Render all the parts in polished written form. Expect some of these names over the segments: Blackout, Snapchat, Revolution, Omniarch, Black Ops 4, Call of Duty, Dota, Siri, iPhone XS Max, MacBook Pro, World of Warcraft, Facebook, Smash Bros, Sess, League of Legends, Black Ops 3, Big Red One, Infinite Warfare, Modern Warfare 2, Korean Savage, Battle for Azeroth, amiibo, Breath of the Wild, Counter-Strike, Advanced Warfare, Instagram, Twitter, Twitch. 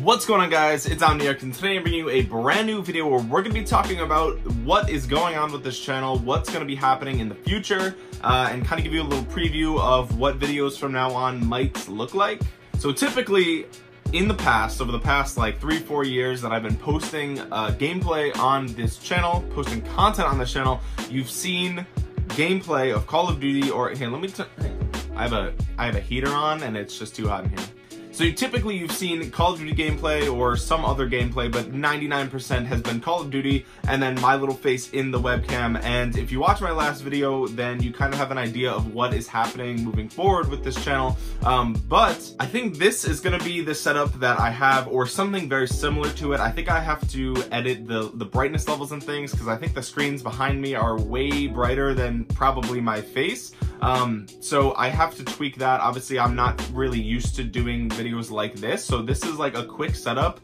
What's going on, guys? It's Omniarch, and today I'm bringing you a brand new video where we're going to be talking about what is going on with this channel, what's going to be happening in the future, and kind of give you a little preview of what videos from now on might look like. So typically, in the past, over the past like 3-4 years that I've been posting gameplay on this channel, posting content on this channel, you've seen gameplay of Call of Duty or, hey, let me, I have a heater on and it's just too hot in here. So typically you've seen Call of Duty gameplay or some other gameplay, but 99% has been Call of Duty and then my little face in the webcam. And if you watch my last video, then you kind of have an idea of what is happening moving forward with this channel. But I think this is going to be the setup that I have, or something very similar to it. I think I have to edit the brightness levels and things, because I think the screens behind me are way brighter than probably my face. So I have to tweak that. Obviously, I'm not really used to doing videos like this, so this is like a quick setup,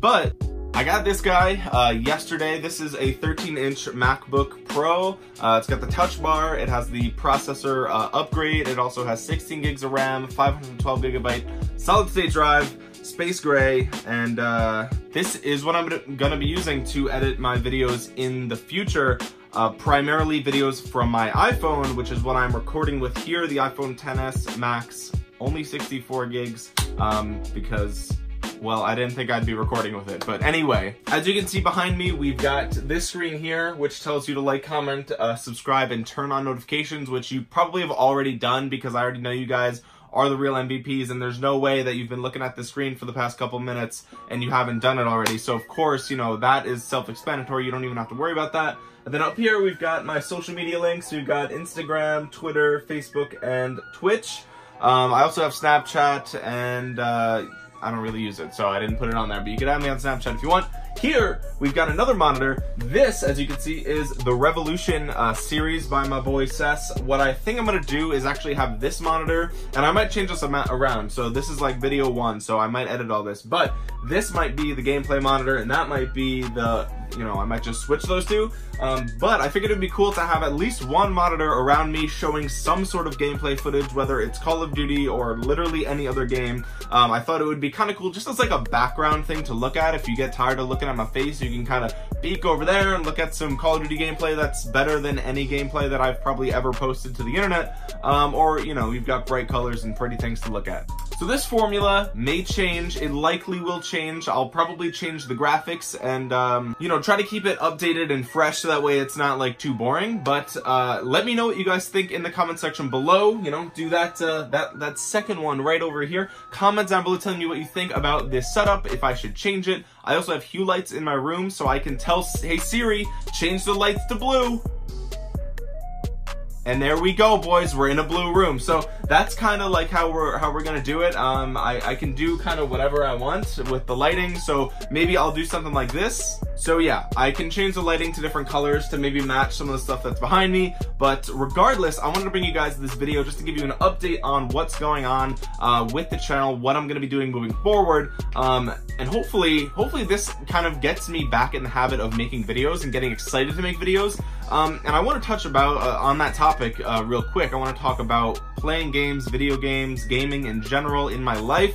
but I got this guy yesterday. This is a 13-inch MacBook Pro. It's got the touch bar, it has the processor upgrade, it also has 16 gigs of RAM, 512 GB solid-state drive, space gray, and this is what I'm gonna be using to edit my videos in the future. Primarily videos from my iPhone, which is what I'm recording with here, the iPhone XS Max, only 64 gigs, because, well, I didn't think I'd be recording with it. But anyway, as you can see behind me, we've got this screen here, which tells you to like, comment, subscribe, and turn on notifications, which you probably have already done because I already know you guys are the real MVPs, and there's no way that you've been looking at the screen for the past couple minutes and you haven't done it already. So of course, you know, that is self-explanatory. You don't even have to worry about that. And then up here, we've got my social media links. We've got Instagram, Twitter, Facebook, and Twitch. I also have Snapchat, and I don't really use it, so I didn't put it on there, but you can add me on Snapchat if you want. Here, we've got another monitor. This, as you can see, is the Revolution series by my boy Sess. What I think I'm gonna do is actually have this monitor, and I might change this around. So this is like video one, so I might edit all this, but this might be the gameplay monitor, and that might be the, you know, I might just switch those two. But I figured it'd be cool to have at least one monitor around me showing some sort of gameplay footage, whether it's Call of Duty or literally any other game. I thought it would be kind of cool just as like a background thing to look at. If you get tired of looking at my face, you can kind of peek over there and look at some Call of Duty gameplay that's better than any gameplay that I've probably ever posted to the internet. Or, you know, you've got bright colors and pretty things to look at. So this formula may change. It likely will change. I'll probably change the graphics and, you know, try to keep it updated and fresh so that way it's not like too boring. But let me know what you guys think in the comment section below. You know, do that that second one right over here. Comment down below telling me what you think about this setup, if I should change it. I also have hue lights in my room so I can tell, hey Siri, change the lights to blue. And there we go, boys, we're in a blue room. So that's kind of like how we're gonna do it. I can do kind of whatever I want with the lighting, so maybe I'll do something like this. So yeah, I can change the lighting to different colors to maybe match some of the stuff that's behind me. But regardless, I wanted to bring you guys this video just to give you an update on what's going on with the channel, what I'm gonna be doing moving forward. And hopefully this kind of gets me back in the habit of making videos and getting excited to make videos. And I want to touch about on that topic real quick. I want to talk about playing games, video games, gaming in general in my life.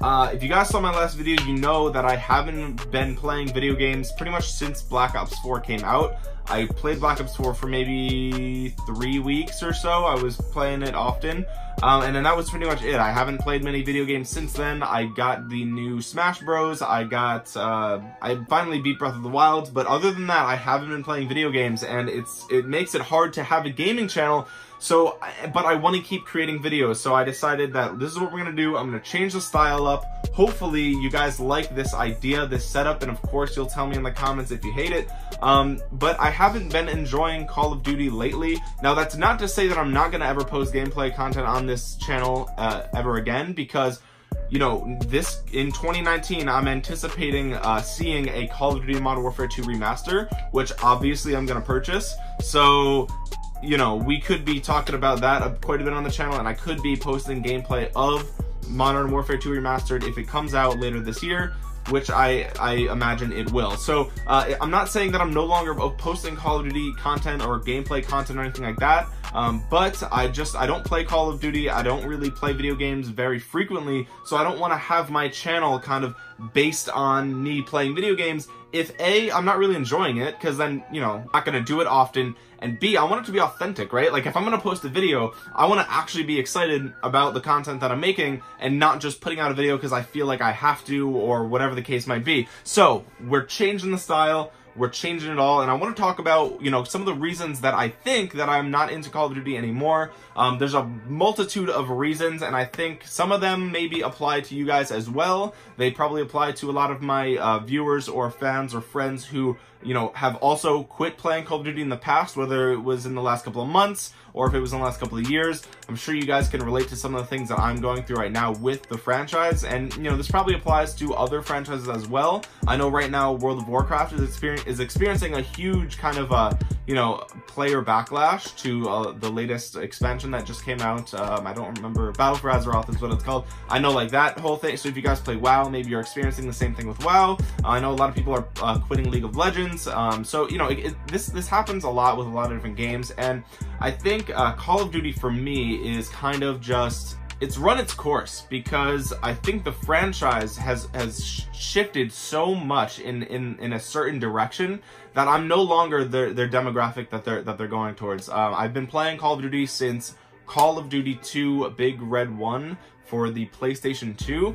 If you guys saw my last video, you know that I haven't been playing video games pretty much since Black Ops 4 came out. I played Black Ops 4 for maybe 3 weeks or so. I was playing it often. And then that was pretty much it. I haven't played many video games since then. I got the new Smash Bros. I got, I finally beat Breath of the Wild. But other than that, I haven't been playing video games, and it makes it hard to have a gaming channel. So, but I want to keep creating videos. So I decided that this is what we're going to do. I'm going to change the style up. Hopefully you guys like this idea, this setup. And of course you'll tell me in the comments if you hate it. But I haven't been enjoying Call of Duty lately. Now that's not to say that I'm not going to ever post gameplay content on this channel ever again, because, you know, this in 2019, I'm anticipating seeing a Call of Duty Modern Warfare 2 remaster, which obviously I'm going to purchase. So, you know, we could be talking about that quite a bit on the channel, and I could be posting gameplay of Modern Warfare 2 Remastered if it comes out later this year. which I imagine it will. So I'm not saying that I'm no longer posting Call of Duty content or gameplay content or anything like that, but I don't play Call of Duty. I don't really play video games very frequently, so I don't want to have my channel kind of based on me playing video games if A, I'm not really enjoying it, because then, you know, I'm not going to do it often, and B, I want it to be authentic, right? Like, if I'm going to post a video, I want to actually be excited about the content that I'm making and not just putting out a video because I feel like I have to or whatever the case might be. So, we're changing the style, we're changing it all, and I want to talk about, you know, some of the reasons that I think that I'm not into Call of Duty anymore. There's a multitude of reasons, and I think some of them maybe apply to you guys as well. They probably apply to a lot of my viewers or fans or friends who, you know, have also quit playing Call of Duty in the past, whether it was in the last couple of months or if it was in the last couple of years. I'm sure you guys can relate to some of the things that I'm going through right now with the franchise, and, you know, this probably applies to other franchises as well. I know right now World of Warcraft is experiencing a huge kind of, you know, player backlash to the latest expansion that just came out. I don't remember, Battle for Azeroth is what it's called. I know, like, that whole thing. So if you guys play WoW, maybe you're experiencing the same thing with WoW. I know a lot of people are quitting League of Legends. So, you know, this happens a lot with a lot of different games, and I think Call of Duty for me is kind of just, it's run its course, because I think the franchise has shifted so much in a certain direction that I'm no longer their demographic that they're going towards. I've been playing Call of Duty since Call of Duty 2 Big Red One for the PlayStation 2.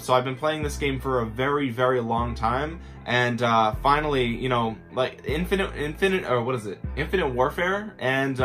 So I've been playing this game for a very, very long time, and finally, you know, like Infinite Warfare, and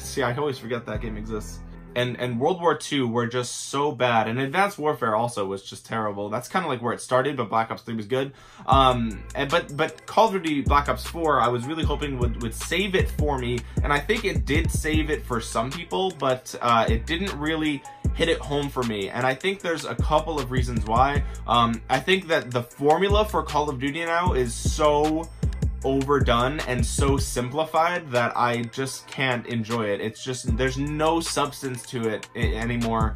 see, I always forget that game exists. And World War II were just so bad, and Advanced Warfare also was just terrible. That's kind of like where it started, but Black Ops 3 was good. But Call of Duty Black Ops 4, I was really hoping would save it for me, and I think it did save it for some people, but it didn't really hit it home for me, and I think there's a couple of reasons why. I think that the formula for Call of Duty now is so overdone and so simplified that I just can't enjoy it. It's just, there's no substance to it anymore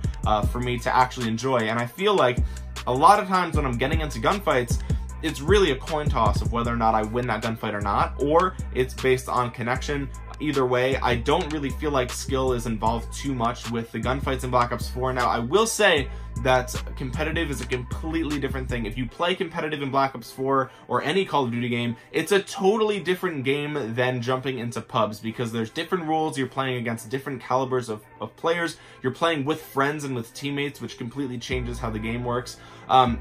for me to actually enjoy, and I feel like a lot of times when I'm getting into gunfights, it's really a coin toss of whether or not I win that gunfight or not, or it's based on connection. Either way, I don't really feel like skill is involved too much with the gunfights in Black Ops 4. Now, I will say that competitive is a completely different thing. If you play competitive in Black Ops 4 or any Call of Duty game, it's a totally different game than jumping into pubs, because there's different rules, you're playing against different calibers of players, you're playing with friends and with teammates, which completely changes how the game works.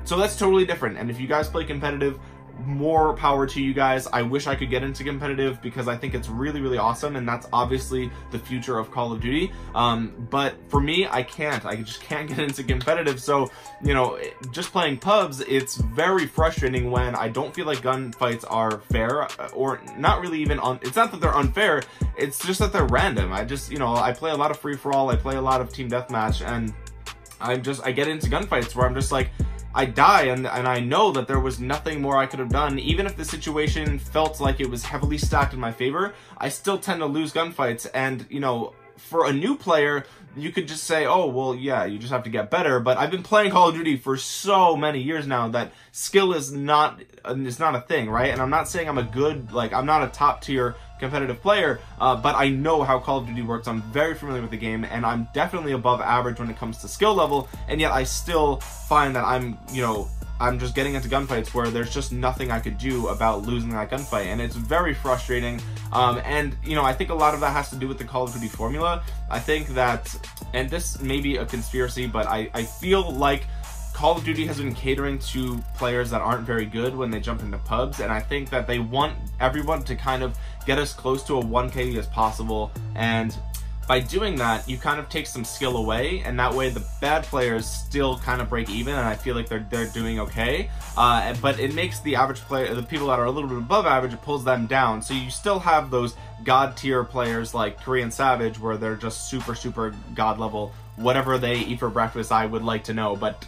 So that's totally different, and if you guys play competitive, more power to you guys. I wish I could get into competitive, because I think it's really, really awesome, and that's obviously the future of Call of Duty. But for me, I can't. I just can't get into competitive. So, you know, just playing pubs, it's very frustrating when I don't feel like gunfights are fair, or not really even on. It's not that they're unfair. It's just that they're random. I just, you know, I play a lot of free for all. I play a lot of team deathmatch, and I get into gunfights where I'm just like, I die, and I know that there was nothing more I could have done. Even if the situation felt like it was heavily stacked in my favor, I still tend to lose gunfights. And, you know, for a new player, you could just say, oh, well, yeah, you just have to get better. But I've been playing Call of Duty for so many years now that skill is not, it's not a thing, right? And I'm not saying I'm a good, like, I'm not a top tier competitive player, but I know how Call of Duty works. I'm very familiar with the game, and I'm definitely above average when it comes to skill level, and yet I still find that I'm, you know, I'm just getting into gunfights where there's just nothing I could do about losing that gunfight, and it's very frustrating. And, you know, I think a lot of that has to do with the Call of Duty formula. I think that, and this may be a conspiracy, but I feel like Call of Duty has been catering to players that aren't very good when they jump into pubs, and I think that they want everyone to kind of get as close to a 1K as possible, and by doing that, you kind of take some skill away, and that way the bad players still kind of break even, and I feel like they're doing okay. But it makes the average player, the people that are a little bit above average, it pulls them down. So you still have those god tier players like Korean Savage, where they're just super, super god level. Whatever they eat for breakfast, I would like to know, but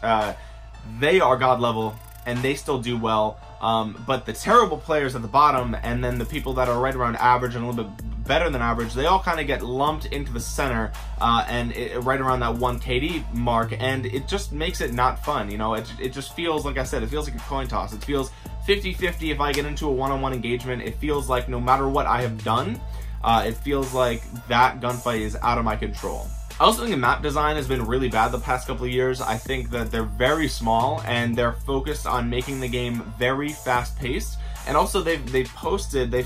they are god level, and they still do well. But the terrible players at the bottom, and then the people that are right around average and a little bit better than average, they all kind of get lumped into the center and right around that 1KD mark, and it just makes it not fun, you know? It just feels, like I said, it feels like a coin toss. It feels 50-50 if I get into a one-on-one engagement. It feels like no matter what I have done, it feels like that gunfight is out of my control. I also think the map design has been really bad the past couple of years. I think that they're very small and they're focused on making the game very fast-paced. And also they've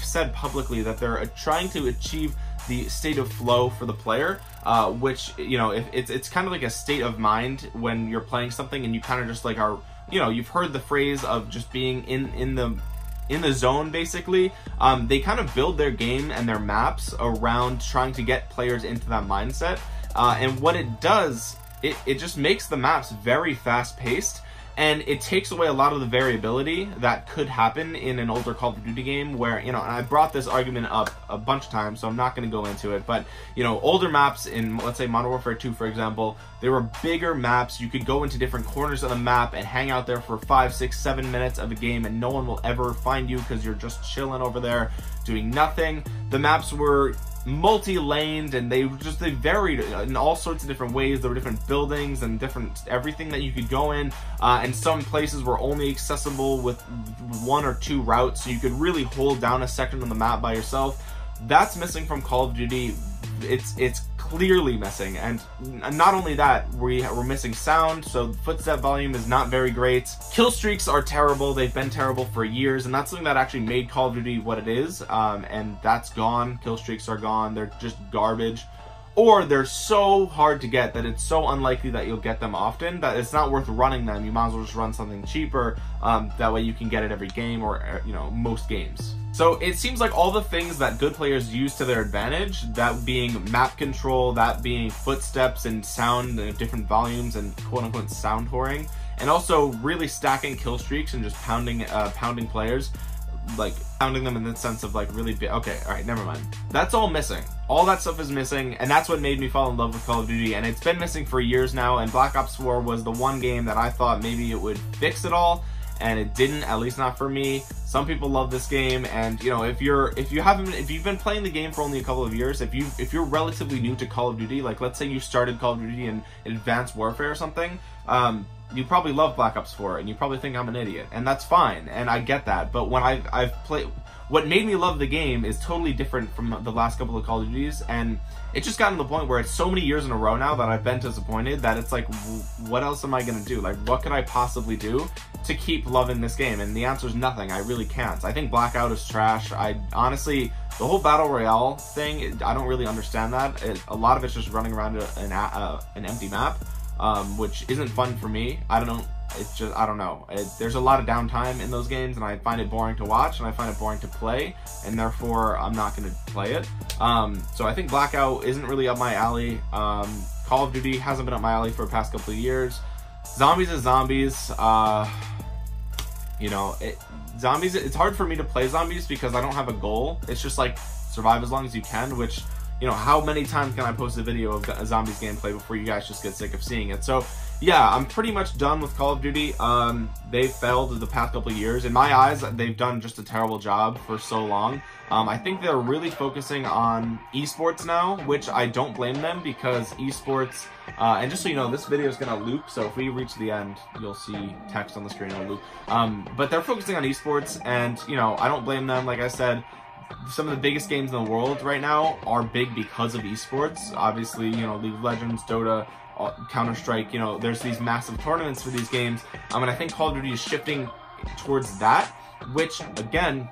said publicly that they're trying to achieve the state of flow for the player, which, you know, it's kind of like a state of mind when you're playing something and you kind of just like are, you know, you've heard the phrase of just being in the zone, basically. They kind of build their game and their maps around trying to get players into that mindset. And what it does, it just makes the maps very fast-paced, and it takes away a lot of the variability that could happen in an older Call of Duty game where, you know, and I brought this argument up a bunch of times, so I'm not going to go into it, but, you know, older maps in, let's say, Modern Warfare 2, for example, there were bigger maps. You could go into different corners of the map and hang out there for 5, 6, 7 minutes of a game, and no one will ever find you because you're just chilling over there doing nothing. The maps were multi-laned, and they varied in all sorts of different ways. There were different buildings and different everything that you could go in, and some places were only accessible with 1 or 2 routes, so you could really hold down a section on the map by yourself. That's missing from Call of Duty. It's clearly missing, and not only that, we're missing sound, so footstep volume is not very great. Kill streaks are terrible. They've been terrible for years, and that's something that actually made Call of Duty what it is, and that's gone. Kill streaks are gone. They're just garbage, or they're so hard to get that it's so unlikely that you'll get them often that it's not worth running them. You might as well just run something cheaper, that way you can get it every game, or, you know, most games. So it seems like all the things that good players use to their advantage, that being map control, that being footsteps and sound and different volumes and quote-unquote sound whoring, and also really stacking kill streaks and just pounding players, like pounding them in the sense of like really big, okay, all right, never mind. That's all missing. All that stuff is missing, and that's what made me fall in love with Call of Duty, and it's been missing for years now, and Black Ops 4 was the one game that I thought maybe it would fix it all, and it didn't, at least not for me. Some people love this game, and, you know, if you've been playing the game for only a couple of years, if you're relatively new to Call of Duty, like let's say you started Call of Duty in Advanced Warfare or something, you probably love Black Ops 4 and you probably think I'm an idiot, and that's fine, and I get that. But when I've played, what made me love the game is totally different from the last couple of Call of Duties, and it's just gotten to the point where it's so many years in a row now that I've been disappointed that it's like, what else am I gonna do? Like, what could I possibly do to keep loving this game? And the answer is nothing. I really can't. I think Blackout is trash. I honestly, the whole Battle Royale thing, I don't really understand that. A lot of it's just running around an empty map, which isn't fun for me. I don't know. It's just, I don't know. There's a lot of downtime in those games, and I find it boring to watch, and I find it boring to play, and therefore I'm not going to play it. So I think Blackout isn't really up my alley. Call of Duty hasn't been up my alley for the past couple of years. Zombies is zombies. You know, zombies, it's hard for me to play zombies because I don't have a goal. It's just like survive as long as you can, which, you know, how many times can I post a video of a zombies gameplay before you guys just get sick of seeing it? So yeah, I'm pretty much done with Call of Duty. They've failed the past couple of years. In my eyes, they've done just a terrible job for so long. I think they're really focusing on esports now, which I don't blame them, because esports, and just so you know, this video is gonna loop, so if we reach the end, you'll see text on the screen, it'll loop. But they're focusing on esports, and, you know, I don't blame them. Like I said, some of the biggest games in the world right now are big because of esports. Obviously, you know, League of Legends, Dota, Counter-Strike, you know, there's these massive tournaments for these games. And I think Call of Duty is shifting towards that, which, again,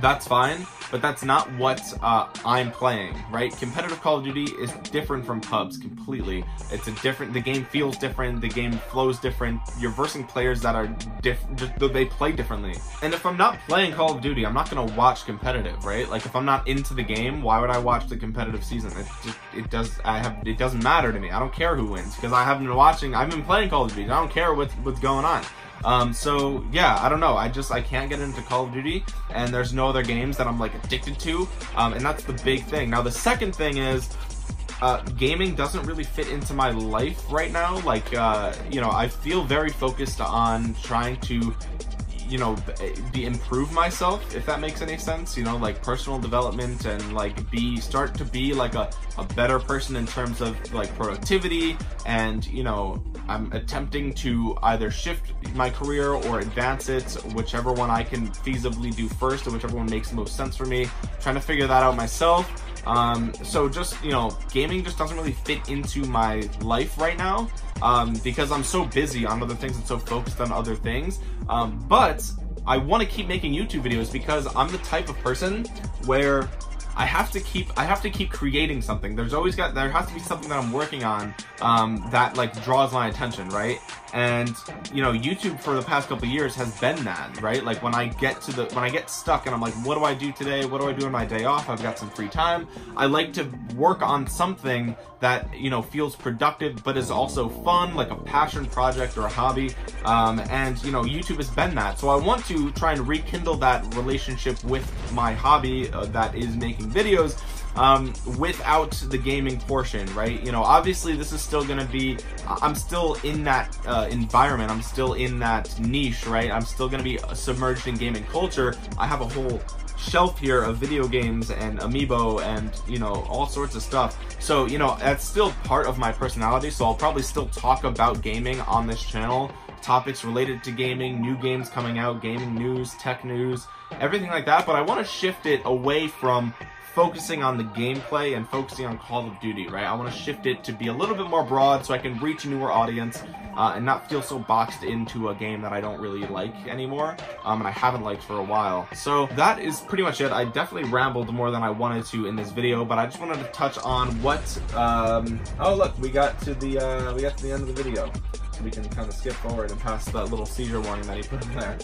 that's fine, but that's not what I'm playing, right? Competitive Call of Duty is different from pubs completely. It's a different, the game feels different, the game flows different, you're versing players that are they play differently. And if I'm not playing Call of Duty, I'm not gonna watch competitive, right? Like, if I'm not into the game, why would I watch the competitive season? It doesn't matter to me. I don't care who wins, because I haven't been watching, I've been playing Call of Duty, and I don't care what's going on. So yeah, I don't know. I can't get into Call of Duty, and there's no other games that I'm like addicted to. And that's the big thing. Now, the second thing is, gaming doesn't really fit into my life right now. Like, you know, I feel very focused on trying to you know, improve myself, if that makes any sense, you know, like personal development, and like start to be like a better person in terms of like productivity. And, you know, I'm attempting to either shift my career or advance it, whichever one I can feasibly do first or whichever one makes the most sense for me, trying to figure that out myself. So just, you know, gaming just doesn't really fit into my life right now, because I'm so busy on other things and so focused on other things. But I want to keep making YouTube videos because I'm the type of person where I have to keep creating something. There has to be something that I'm working on, that like draws my attention, right? And, you know, YouTube for the past couple of years has been that, right? Like when I get stuck and I'm like, what do I do today? What do I do on my day off? I've got some free time. I like to work on something that, you know, feels productive, but is also fun, like a passion project or a hobby. And, you know, YouTube has been that. So I want to try and rekindle that relationship with my hobby, that is making videos, without the gaming portion, right? You know, obviously this is still gonna be, I'm still in that environment, I'm still in that niche, right? I'm still gonna be submerged in gaming culture. I have a whole shelf here of video games and amiibo and, you know, all sorts of stuff. So, you know, that's still part of my personality, so I'll probably still talk about gaming on this channel, topics related to gaming, new games coming out, gaming news, tech news, everything like that. But I want to shift it away from focusing on the gameplay and focusing on Call of Duty, right? I want to shift it to be a little bit more broad so I can reach a newer audience, and not feel so boxed into a game that I don't really like anymore, and I haven't liked for a while. So that is pretty much it. I definitely rambled more than I wanted to in this video, but I just wanted to touch on what, oh look, we got to the end of the video. We can kind of skip forward and past that little seizure warning that he put in there.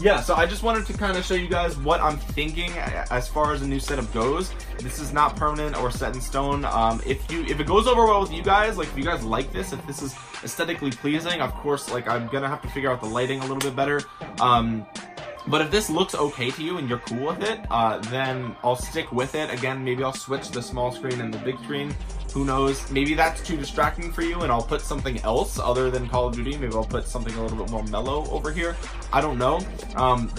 Yeah, so I just wanted to kind of show you guys what I'm thinking as far as a new setup goes. This is not permanent or set in stone. If it goes over well with you guys, like if you guys like this, if this is aesthetically pleasing, of course, like I'm gonna have to figure out the lighting a little bit better. But if this looks okay to you and you're cool with it, then I'll stick with it. Again, maybe I'll switch the small screen and the big screen. Who knows? Maybe that's too distracting for you and I'll put something else other than Call of Duty. Maybe I'll put something a little bit more mellow over here. I don't know.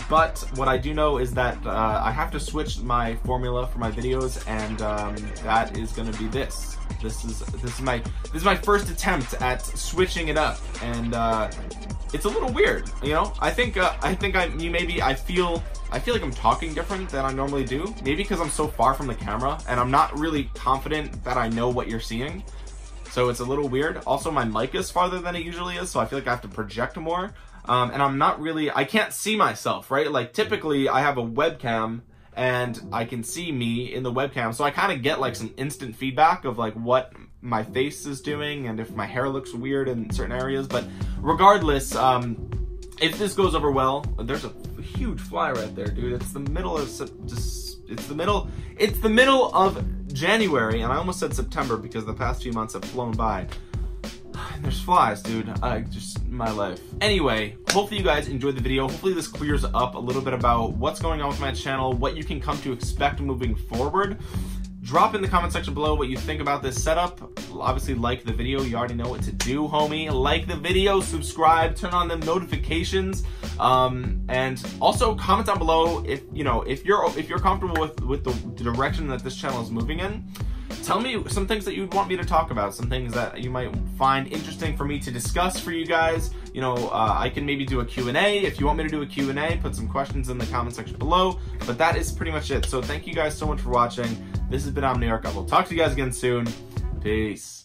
But what I do know is that I have to switch my formula for my videos, and that is going to be this. This is my first attempt at switching it up, and it's a little weird, you know. I feel like I'm talking different than I normally do. Maybe because I'm so far from the camera and I'm not really confident that I know what you're seeing. So it's a little weird. Also, my mic is farther than it usually is, so I feel like I have to project more. And I'm not really, I can't see myself, right? Like typically I have a webcam and I can see me in the webcam, so I kind of get like some instant feedback of like what my face is doing and if my hair looks weird in certain areas. But regardless, if this goes over well, there's a huge fly right there, dude. It's the middle of January, and I almost said September because the past few months have flown by. There's flies, dude. Just my life. Anyway, hopefully you guys enjoyed the video. Hopefully this clears up a little bit about what's going on with my channel, what you can come to expect moving forward. Drop in the comment section below what you think about this setup. Obviously, like the video. You already know what to do, homie. Like the video, subscribe, turn on them notifications, and also comment down below if you know if you're comfortable with the direction that this channel is moving in. Tell me some things that you'd want me to talk about, some things that you might find interesting for me to discuss for you guys. You know, I can maybe do a Q&A. If you want me to do a Q&A, put some questions in the comment section below. But that is pretty much it. So thank you guys so much for watching. This has been Omniarch. I will talk to you guys again soon. Peace.